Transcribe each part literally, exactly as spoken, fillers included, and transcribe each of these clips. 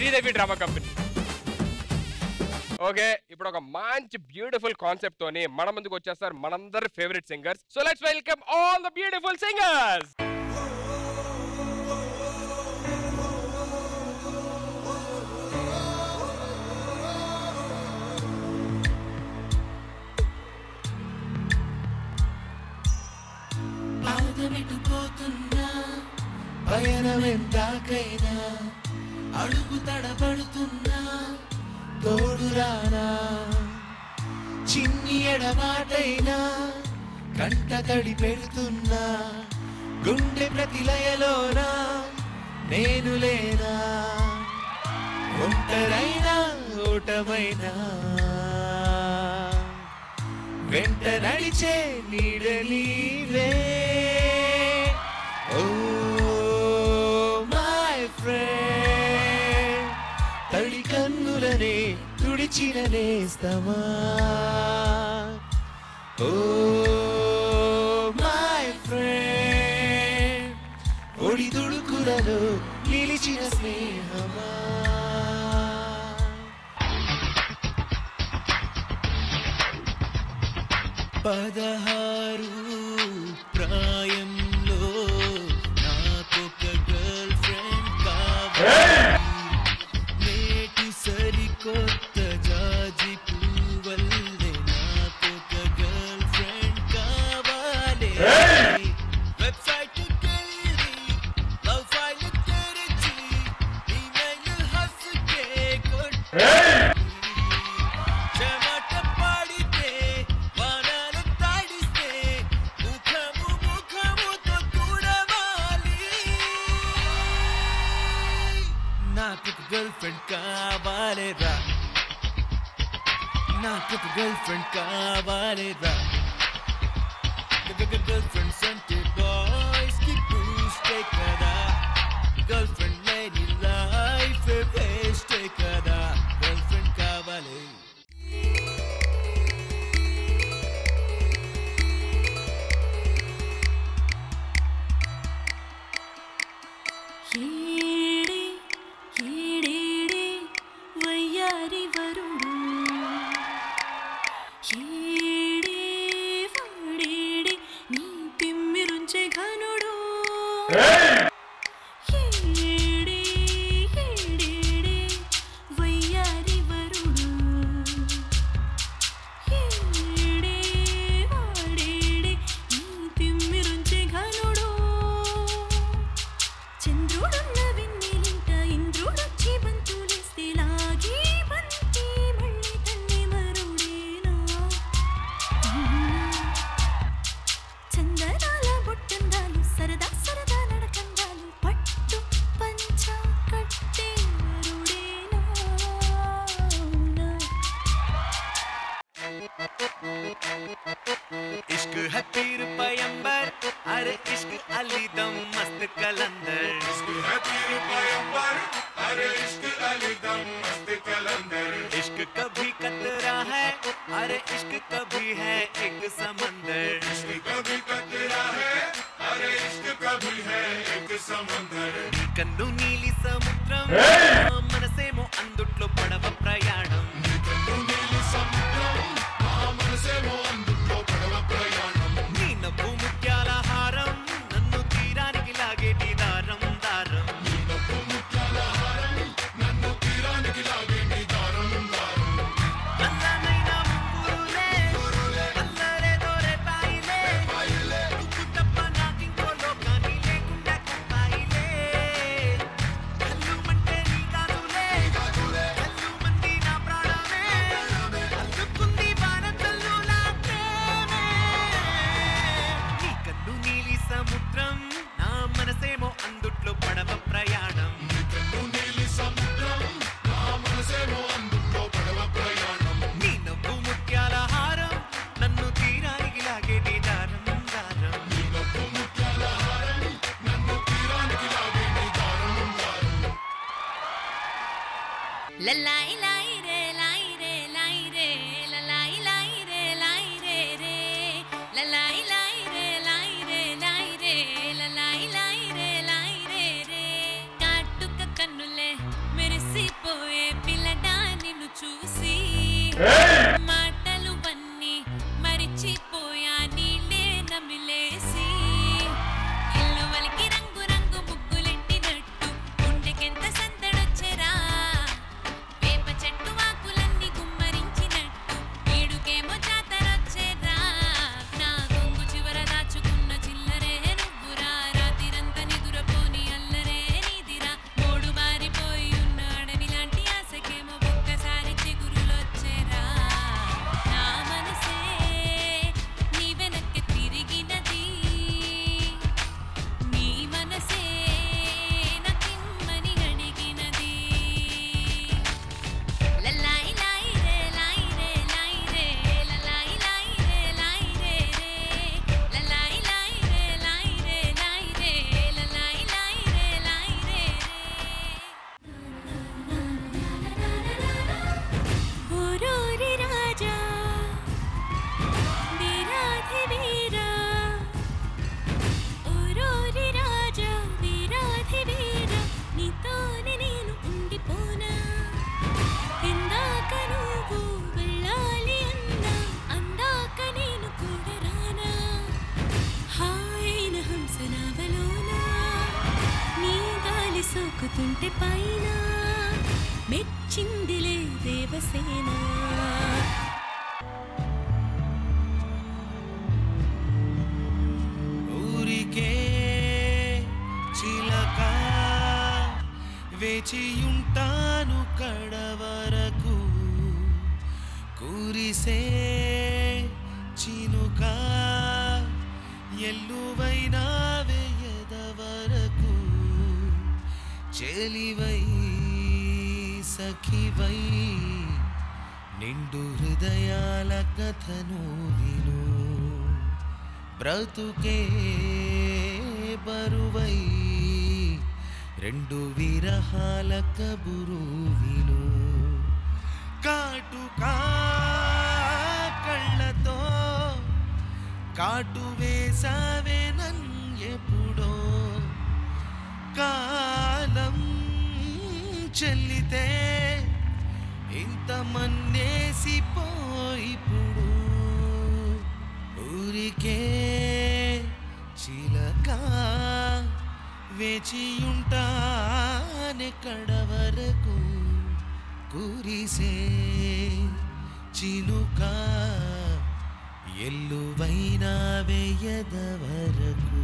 Sridevi drama company okay इपड़ों का मांच ब्यूटीफुल कॉन्सेप्ट तो नहीं मन मुझे वच्चा सर मनंदर favourite singers so let's welcome all the beautiful singers पयनमें तोड़ुराना चिन्नी एडमाटैना कंट तड़ी पेडुतुन्ना गुंडे प्रतिलयलोना नेनु लेना ओंटरैना ओटमैना वेंट नडिचे नीडलीवे ओ माय फ्रेंड तड़िकन्नुलने तुडिचिननेस्तमा ओ माय फ्रेंड ओडिदुडुकुरलो निलिचिन स्नेहमा पदहारू प्रायंलो नाकोक गर्ल फ्रेंड कावाली सरी कोत जाजी पूवल्ले नाको का गर्लफ्रेंड कावाले वेबसाइट गैलरी लव फाइल तेरे ची ईमेल हंस के कोट गर्लफ्रेंड कावाले रा ना कुछ गर्लफ्रेंड कावाले रा गर्लफ्रेंड सेंटे बॉयज की पूछते कदा गर्लफ्रेंड मेरी लाइफ बेस्टे कदा गर्लफ्रेंड कावाले मेरे सी नीडिले देवसेना ऊरिके चिलक वेचियुंटानु कडवरकु कुरिसे चिनुक एल्लुवैना वेयदवरकु चेलिवै सखी वै निंडु हृदयाल कथनु विनु ब्रतुके बरुवै रेंडु विरहाल कबुरु विनु काटुका कल्लतो काटुवे सावे नन्येपुडो कालं चलिते इंत मन्नेसी पोई पुडू ऊरिके चिलका वेचियुंटाने कडवरकु कुरिसे चिनुक एल्लुवैना वेयदवरकु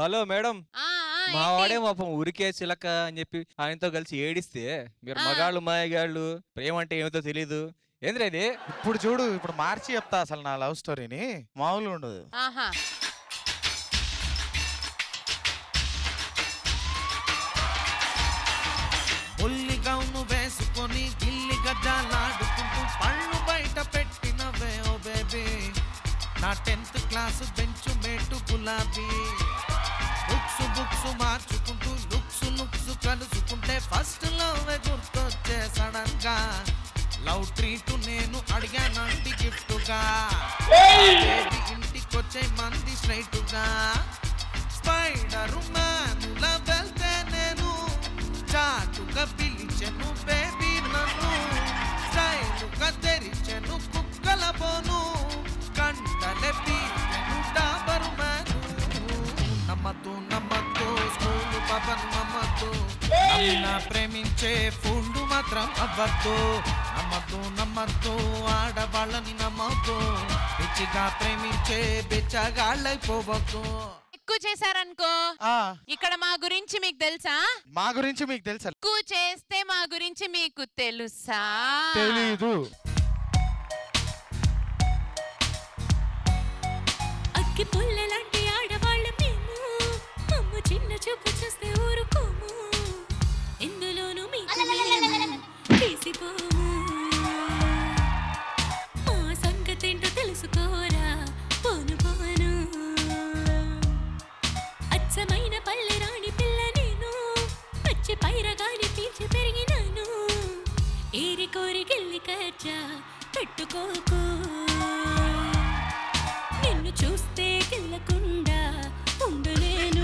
హలో మేడం మా వాడే పాపం ఊరికే చిలక అని చెప్పి ఆయనతో కలిసి ఏడిస్తే మీరు మగాళ్ళు మాయగాళ్ళు ప్రేమ అంటే ఏమిటో తెలియదు ఏంద్ర ఇది ఇప్పుడు చూడు ఇప్పుడు మార్చి చెప్తా అసలు నా లవ్ స్టోరీని మామూలుగా ఉండదు ఆహా ఒల్లి గౌను వేసుకొని గిల్లి గజ్జలాడుకుంటూ పళ్ళు బయట పెట్టినవే ఓ బేబీ నా టెన్త్ క్లాస్ బెంచ్ మేటు గులాబీ మార్చుకుంటూ లుక్స్ లుక్స్ కలుసుకుంటే ఫస్ట్ లవ్ గుర్తొచ్చే సడన్ గా లవ్ ట్రీట్ నేను అడిగానంటి గిఫ్ట్ గా ఇంటికొచ్చే మంది స్ట్రైట్ గా స్పైడర్ మ్యాన్ లా వెళ్తే నేను చాటుగా పిలిచెను బేబీ నన్ను స్టైలుగా తెరిచెను కుక్కల బోను కంటలే పీకెను డాబర్ మ్యాను నమ్మతో నమ్మతో ప్రేమించే ఫుండు మాత్రం అవ్వద్దు నమ్మద్దు నమ్మద్దు ఆడవాళ్ళని నమ్మద్దు పిచ్చిగా ప్రేమించే బిచ్చగాళ్ళైపోవద్దు ఎక్కువ చేశారనుకో ఇక్కడ మా గురించి మీకు తెలుసా మా గురించి మీకు తెలుసా ఎక్కువ చేస్తే మా గురించి మీకు తెలుసా తెలీదు అక్కి పుల్లలంటి ఆడవాళ్ళ చిన్న చూపు చూస్తే ఊరుకోము ఇందులోనూ మీకు నేను తీసిపోము మా సంగతి ఏంటో తెలుసుకోరా పోను పోను అచ్చమైన పల్లె రాణి పిల్ల నేను పచ్చి పైరగాని తీర్చి పెరిగినాను ఏరి కోరి గిల్లి కచ్చా పెట్టుకోకు నిన్ను చూస్తే గిల్లకుండా ఉండలేను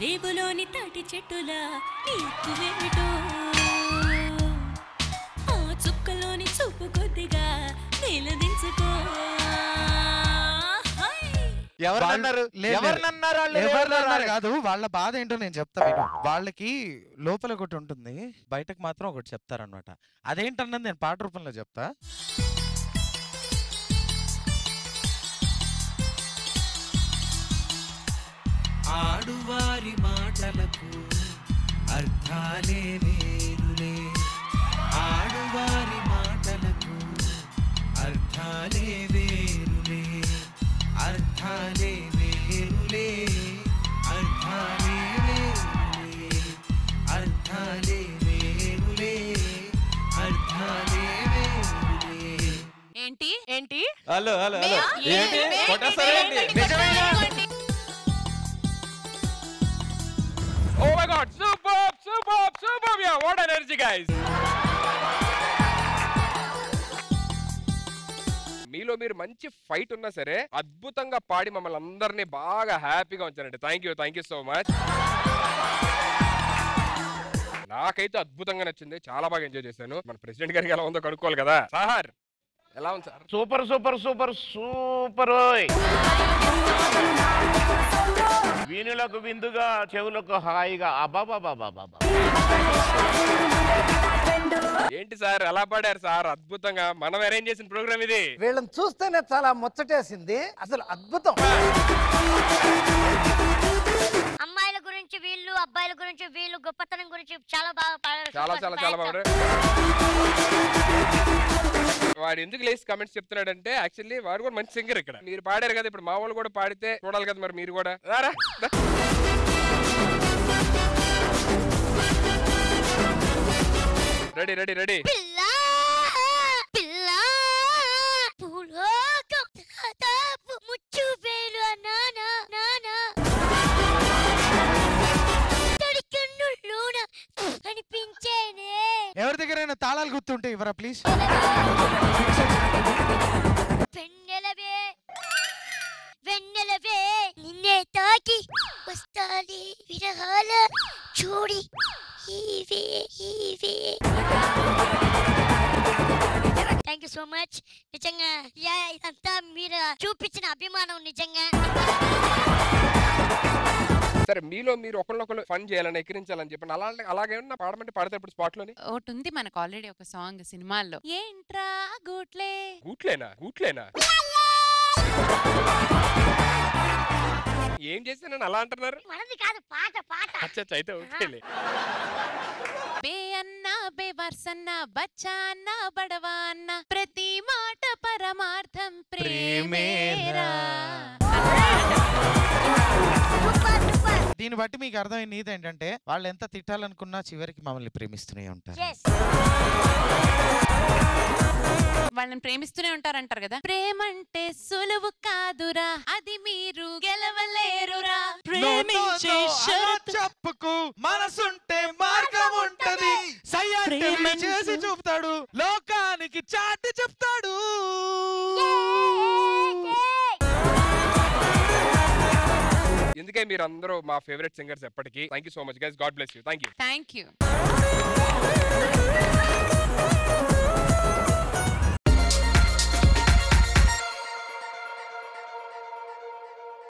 రేపులోని తాటి చెట్టులా నీకు వేటో ఆ చుక్కలోని చూపు కొద్దిగా నిలదించుకో కాదు వాళ్ళ బాధ ఏంటో నేను చెప్తా. వాళ్ళకి లోపల ఒకటి ఉంటుంది, బయటకు మాత్రం ఒకటి చెప్తారనమాట. అదేంటన్నది నేను పాట రూపంలో చెప్తా. ఆడువారి మాటలకు అర్థాలే వేరులే, ఆడువారి మాటలకు అర్థాలే వేరులే, అర్థాలే వేరులే, అర్థాలే వేరులే, అర్థాలే వేరులే, అర్థాలే వేరులే. ఏంటి ఏంటి హలో హలో హలో ఏంటి నిజమేనా? Oh my God! Superb, superb, superb! Yeah, what energy, guys! మీలో మీరు మంచి ఫైట్ ఉన్నా సరే అద్భుతంగా పాడి మమ్మల్ని అందరినీ బాగా హ్యాపీగా ఉంచారండి. Thank you, thank you so much. నాకైతే అద్భుతంగా నచ్చింది, చాలా బాగా ఎంజాయ్ చేశాను. మన ప్రెసిడెంట్ గారికి ఎలా ఉందో కనుక్కోవాలి కదా. సార్ ఎలా ఉంది sir? Super super super super. వీణులకు విందుగా, చెవులకు హాయిగా. ఏంటి సార్ అలా పాడారు సార్? అద్భుతంగా మనం అరేంజ్ చేసిన ప్రోగ్రామ్ ఇది. వీళ్ళని చూస్తేనే చాలా ముచ్చటేసింది, అసలు అద్భుతం. అమ్మాయిల గురించి వీళ్ళు, అబ్బాయిల గురించి వీళ్ళు, గొప్పతనం గురించి చాలా బాగా పాడారు. చాలా చాలా చాలా బాగా. వాడు ఎందుకు లేసి కమెంట్స్ చెప్తున్నాడు అంటే యాక్చువల్లీ వాడు కూడా మంచి సింగర్. ఇక్కడ మీరు పాడారు కదా, ఇప్పుడు మా వాళ్ళు కూడా పాడితే చూడాలి కదా, మరి మీరు కూడా రారా? రెడీ రెడీ రెడీ ఎవరి దగ్గరైనా తాళాలు గుర్తుంటే ఇవ్వరా please? Thank you so much. నిజంగా అంతా మీరు చూపించిన అభిమానం నిజంగా. సరే మీలో మీరు ఒకళ్ళొకరు ఫన్ చేయాలని, ఎక్కిరించాలని చెప్పండి. అలా అలాగే పాడమంటే పాడతారు. స్పాట్ లోనే ఒకటి ఉంది మనకు ఆల్రెడీ ఒక సాంగ్ సినిమాల్లో. ఏంట్రా గూట్లే గూట్లేనా గూట్లేనా ఏం చేస్తానని అలా అంటున్నారు? మనది కాదు పాట, పాట. అచ్చచ్చ, అయితే ఓకేలే. బే అన్నా బే వర్సన్నా బచ్చా అన్నా బడవా అన్నా ప్రతి మాట పరమార్థం ప్రేమేరా. దీన్ని బట్టి మీకు అర్థమైంది ఏంటంటే వాళ్ళు ఎంత తిట్టాలనుకున్నా చివరికి మమ్మల్ని ప్రేమిస్తూనే ఉంటారు. వాళ్ళని ప్రేమిస్తూనే ఉంటారంటారు కదా. ప్రేమంటే సులువు కాదురా, అది మీరు గెలవలేరురా. ప్రేమించే షరతు చెప్పుకు మనసుంటే మార్గం ఉంటది. సయ్యా చేసి చూపుతాడు, లోకానికి చాటి చెప్తాడు. ఎందుకే మీరు అందరూ మా ఫేవరెట్ సింగర్స్ ఎప్పటికీ. Thank you so much guys. God bless you. Thank you thank you.